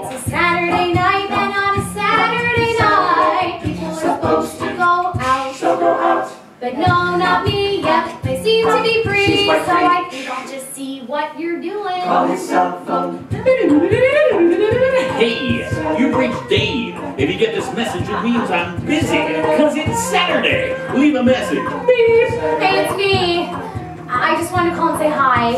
It's a Saturday night, and on a Saturday night, people are supposed to go out. So go out. But no, not me, yep, I seem to be free, so I think I'll just see what you're doing. Call his cell phone. Hey, you've reached Dave. If you get this message, it means I'm busy, because it's Saturday. Leave a message. Beep. Hey, it's me. I just wanted to call and say hi.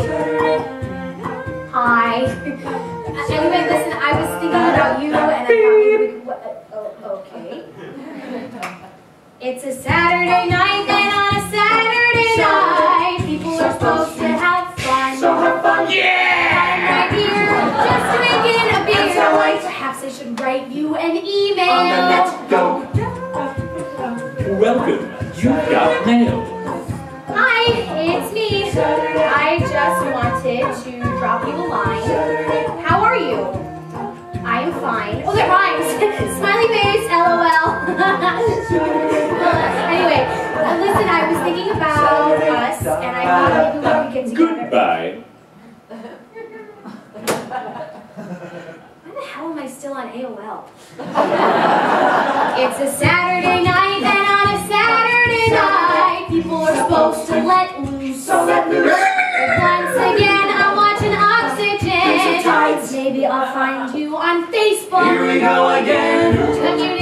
Hi. Anyway, listen, I was thinking about you, and I thought maybe we could, oh, okay. It's a Saturday night, and on a Saturday night, people are supposed to have fun. So have fun, yeah! I'm right here, just to make it a beer. Perhaps I should write you an email. Let's go. Welcome, you got mail. Hi, it's me. I just wanted to drop you a line. How are you? I am fine. Oh, that rhymes. Smiley face, LOL. Anyway, listen, I was thinking about us, and I thought maybe we could get together. Goodbye. Why the hell am I still on AOL? It's a Saturday night, and on a Saturday night, people are supposed to let loose. So let loose. Once again, I'm watching Oxygen. Maybe I'll find you on Facebook. Here we go again.